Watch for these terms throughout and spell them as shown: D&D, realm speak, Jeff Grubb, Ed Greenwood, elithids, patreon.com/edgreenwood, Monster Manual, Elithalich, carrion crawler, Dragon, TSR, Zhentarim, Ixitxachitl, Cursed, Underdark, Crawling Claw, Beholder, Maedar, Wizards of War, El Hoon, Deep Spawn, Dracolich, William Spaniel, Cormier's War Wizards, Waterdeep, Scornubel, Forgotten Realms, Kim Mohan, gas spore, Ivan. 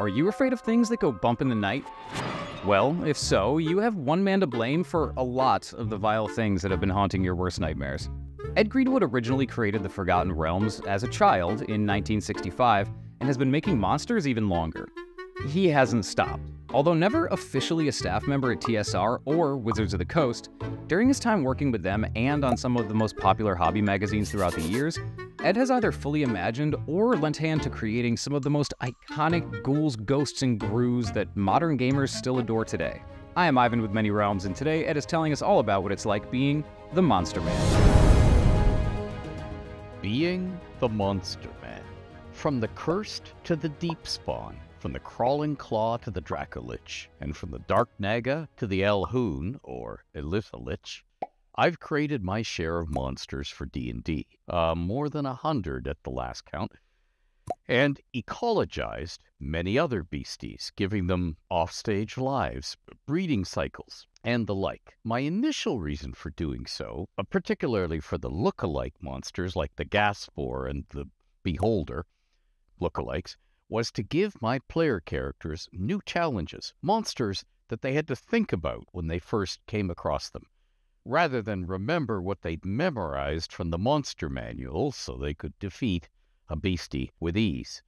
Are you afraid of things that go bump in the night? Well, if so, you have one man to blame for a lot of the vile things that have been haunting your worst nightmares. Ed Greenwood originally created the Forgotten Realms as a child in 1965 and has been making monsters even longer. He hasn't stopped. Although never officially a staff member at TSR or Wizards of the Coast, during his time working with them and on some of the most popular hobby magazines throughout the years, Ed has either fully imagined or lent hand to creating some of the most iconic ghouls, ghosts, and grus that modern gamers still adore today. I am Ivan with Many Realms, and today Ed is telling us all about what it's like being the Monster Man. Being the Monster Man. From the Cursed to the Deep Spawn. From the Crawling Claw to the Dracolich, and from the Dark Naga to the El Hoon, or Elithalich, I've created my share of monsters for D&D, more than 100 at the last count, and ecologized many other beasties, giving them offstage lives, breeding cycles, and the like. My initial reason for doing so, particularly for the look-alike monsters like the gas spore and the Beholder look-alikes, was to give my player characters new challenges, monsters that they had to think about when they first came across them, rather than remember what they'd memorized from the Monster Manual so they could defeat a beastie with ease.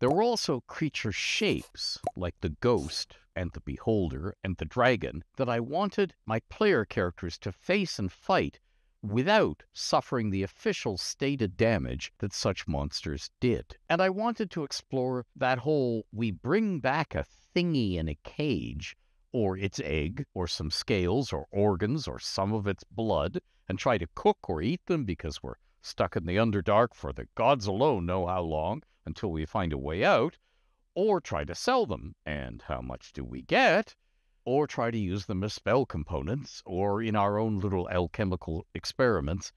There were also creature shapes, like the Ghost and the Beholder and the Dragon, that I wanted my player characters to face and fight without suffering the official stated damage that such monsters did. And I wanted to explore that whole we bring back a thingy in a cage, or its egg, or some scales, or organs, or some of its blood, and try to cook or eat them because we're stuck in the Underdark for the gods alone know how long until we find a way out, or try to sell them, and how much do we get? Or try to use them as spell components, or in our own little alchemical experiments,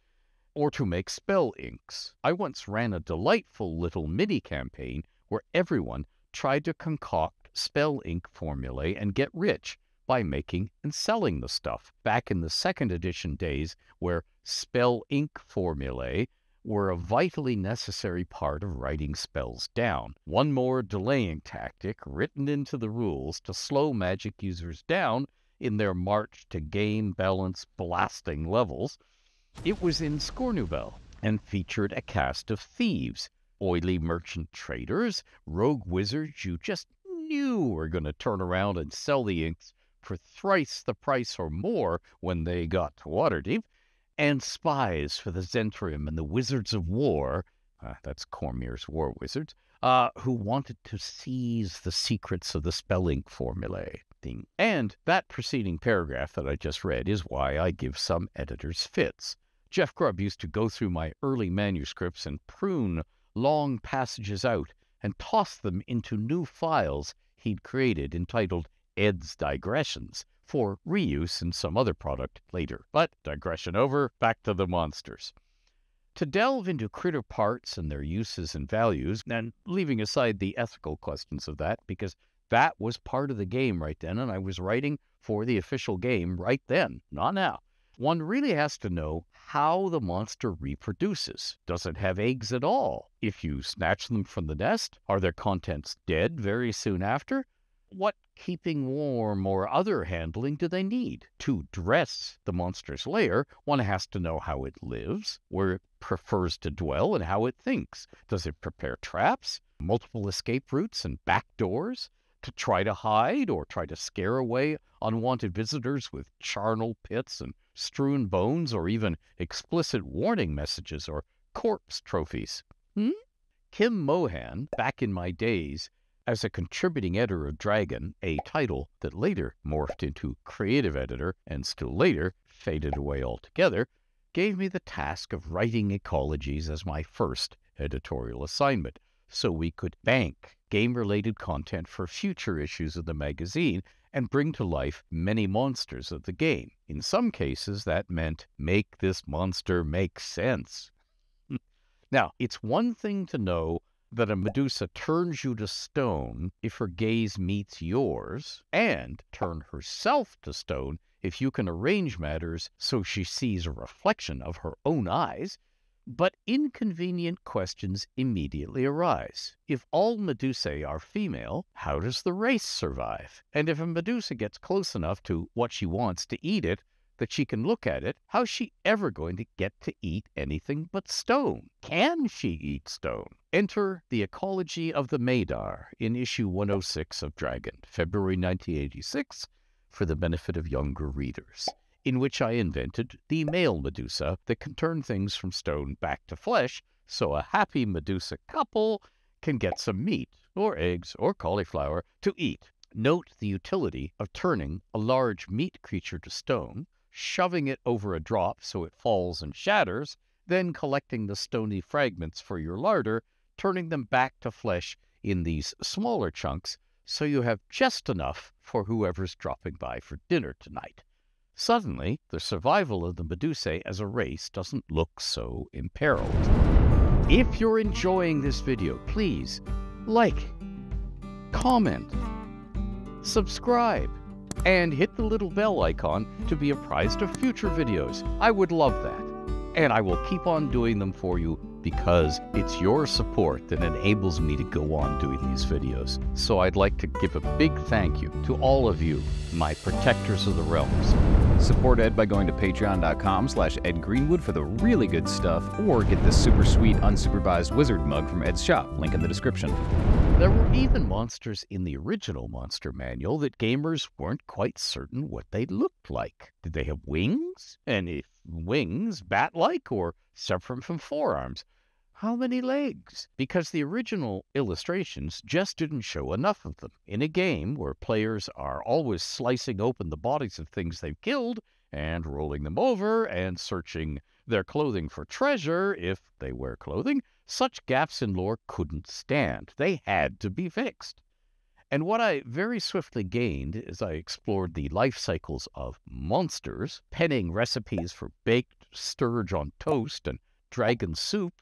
or to make spell inks. I once ran a delightful little mini-campaign where everyone tried to concoct spell ink formulae and get rich by making and selling the stuff, back in the second edition days where spell ink formulae were a vitally necessary part of writing spells down. One more delaying tactic written into the rules to slow magic users down in their march to game balance blasting levels. It was in Scornubel and featured a cast of thieves, oily merchant traders, rogue wizards you just knew were going to turn around and sell the inks for thrice the price or more when they got to Waterdeep, and spies for the Zhentarim and the Wizards of War, that's Cormier's War Wizards, who wanted to seize the secrets of the spelling formulae thing. And that preceding paragraph that I just read is why I give some editors fits. Jeff Grubb used to go through my early manuscripts and prune long passages out and toss them into new files he'd created entitled Ed's Digressions, for reuse in some other product later. But digression over, back to the monsters. To delve into critter parts and their uses and values, and leaving aside the ethical questions of that, because that was part of the game right then, and I was writing for the official game right then, not now. One really has to know how the monster reproduces. Does it have eggs at all? If you snatch them from the nest, are their contents dead very soon after? What keeping warm or other handling do they need? To dress the monster's lair, one has to know how it lives, where it prefers to dwell, and how it thinks. Does it prepare traps, multiple escape routes, and back doors to try to hide or try to scare away unwanted visitors with charnel pits and strewn bones or even explicit warning messages or corpse trophies? Kim Mohan, back in my days, as a contributing editor of Dragon, a title that later morphed into creative editor and still later faded away altogether, gave me the task of writing ecologies as my first editorial assignment, so we could bank game-related content for future issues of the magazine and bring to life many monsters of the game. In some cases, that meant make this monster make sense. Now, it's one thing to know that a Medusa turns you to stone if her gaze meets yours, and turn herself to stone if you can arrange matters so she sees a reflection of her own eyes, But inconvenient questions immediately arise. If all Medusae are female, how does the race survive? And if a Medusa gets close enough to what she wants to eat it, that she can look at it, how's she ever going to get to eat anything but stone? Can she eat stone? Enter The Ecology of the Maedar in issue 106 of Dragon, February 1986, for the benefit of younger readers, in which I invented the male Medusa that can turn things from stone back to flesh, so a happy Medusa couple can get some meat, or eggs, or cauliflower to eat. Note the utility of turning a large meat creature to stone, shoving it over a drop so it falls and shatters, then collecting the stony fragments for your larder, turning them back to flesh in these smaller chunks so you have just enough for whoever's dropping by for dinner tonight. Suddenly, the survival of the Medusae as a race doesn't look so imperiled. If you're enjoying this video, please like, comment, subscribe, and hit the little bell icon to be apprised of future videos. I would love that, and I will keep on doing them for you because it's your support that enables me to go on doing these videos. So I'd like to give a big thank you to all of you, my Protectors of the Realms. Support Ed by going to patreon.com/edgreenwood for the really good stuff, or get this super sweet unsupervised wizard mug from Ed's shop, link in the description. There were even monsters in the original Monster Manual that gamers weren't quite certain what they looked like. Did they have wings? And if wings, bat-like or separate from forearms? How many legs? Because the original illustrations just didn't show enough of them. In a game where players are always slicing open the bodies of things they've killed and rolling them over and searching their clothing for treasure, if they wear clothing, such gaps in lore couldn't stand. They had to be fixed. And what I very swiftly gained as I explored the life cycles of monsters, penning recipes for baked sturge on toast and dragon soup,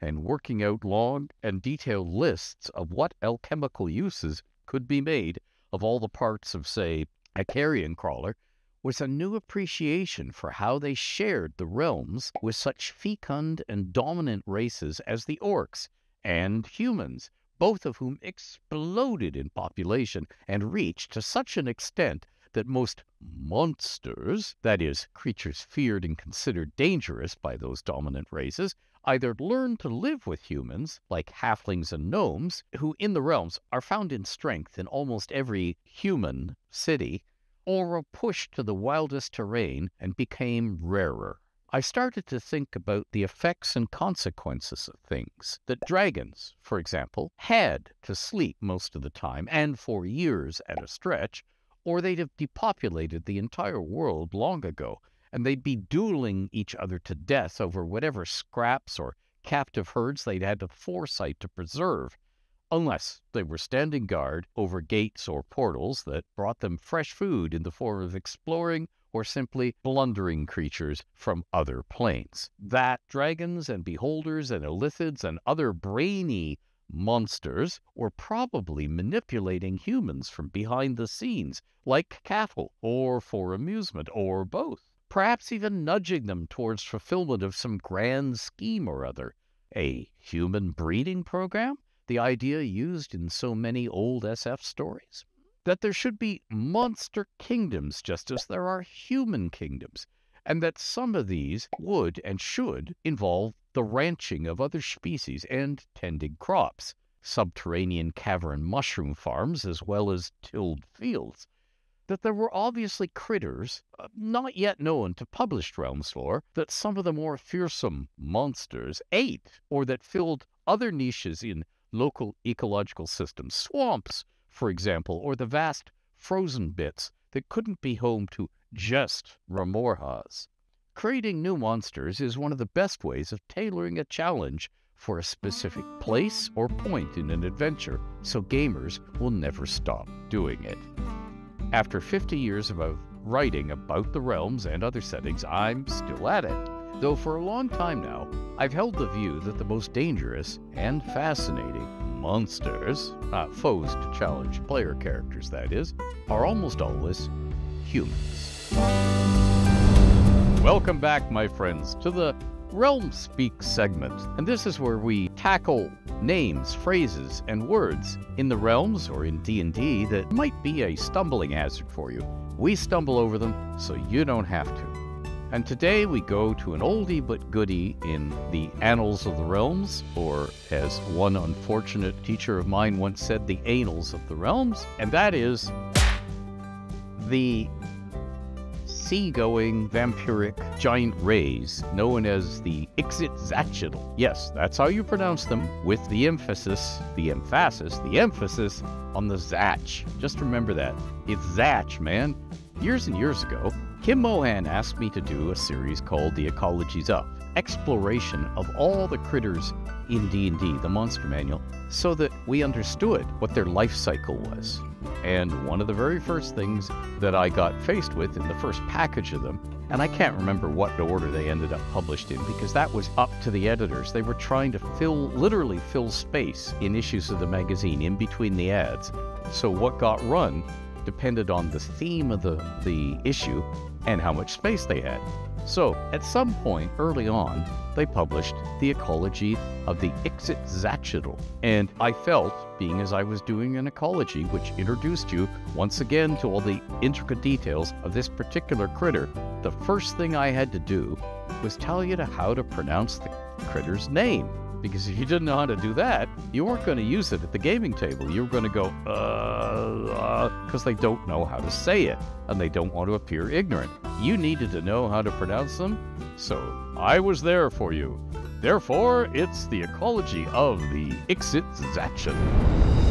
and working out long and detailed lists of what alchemical uses could be made of all the parts of, say, a carrion crawler, was a new appreciation for how they shared the realms with such fecund and dominant races as the orcs and humans, both of whom exploded in population and reached to such an extent that most monsters, that is, creatures feared and considered dangerous by those dominant races, either learned to live with humans, like halflings and gnomes, who in the realms are found in strength in almost every human city, or a push to the wildest terrain and became rarer. I started to think about the effects and consequences of things, that dragons, for example, had to sleep most of the time and for years at a stretch, or they'd have depopulated the entire world long ago, and they'd be dueling each other to death over whatever scraps or captive herds they'd had the foresight to preserve, unless they were standing guard over gates or portals that brought them fresh food in the form of exploring or simply blundering creatures from other planes. That dragons and beholders and elithids and other brainy monsters were probably manipulating humans from behind the scenes, like cattle, or for amusement, or both. Perhaps even nudging them towards fulfillment of some grand scheme or other. A human breeding program? The idea used in so many old SF stories, that there should be monster kingdoms just as there are human kingdoms, and that some of these would and should involve the ranching of other species and tending crops, subterranean cavern mushroom farms as well as tilled fields, that there were obviously critters, not yet known to published Realmslore, that some of the more fearsome monsters ate, or that filled other niches in local ecological systems, swamps, for example, or the vast frozen bits that couldn't be home to just Remorhas. Creating new monsters is one of the best ways of tailoring a challenge for a specific place or point in an adventure, so gamers will never stop doing it. After 50 years of writing about the realms and other settings, I'm still at it. Though for a long time now, I've held the view that the most dangerous and fascinating monsters, foes to challenge player characters that is, are almost always humans. Welcome back, my friends, to the Realm Speak segment, and this is where we tackle names, phrases, and words in the realms or in D&D that might be a stumbling hazard for you. We stumble over them so you don't have to. And today we go to an oldie but goodie in the Annals of the Realms, or as one unfortunate teacher of mine once said, the Annals of the Realms, and that is the seagoing vampiric giant rays known as the Ixitxachitl. Yes, that's how you pronounce them, with the emphasis on the zach. Just remember that. It's zach, man. Years and years ago, Kim Mohan asked me to do a series called The Ecology's Up, exploration of all the critters in D&D, the Monster Manual, so that we understood what their life cycle was. And one of the very first things that I got faced with in the first package of them, and I can't remember what order they ended up published in, because that was up to the editors. They were trying to literally fill space in issues of the magazine in between the ads. So what got run depended on the theme of the issue and how much space they had. So at some point early on, they published The Ecology of the Ixitxachitl, and I felt, being as I was doing an ecology which introduced you once again to all the intricate details of this particular critter, the first thing I had to do was tell you how to pronounce the critter's name, because if you didn't know how to do that, you weren't going to use it at the gaming table. You were going to go, because they don't know how to say it, and they don't want to appear ignorant. You needed to know how to pronounce them, so I was there for you. Therefore, it's The Ecology of the Ixitxachitl.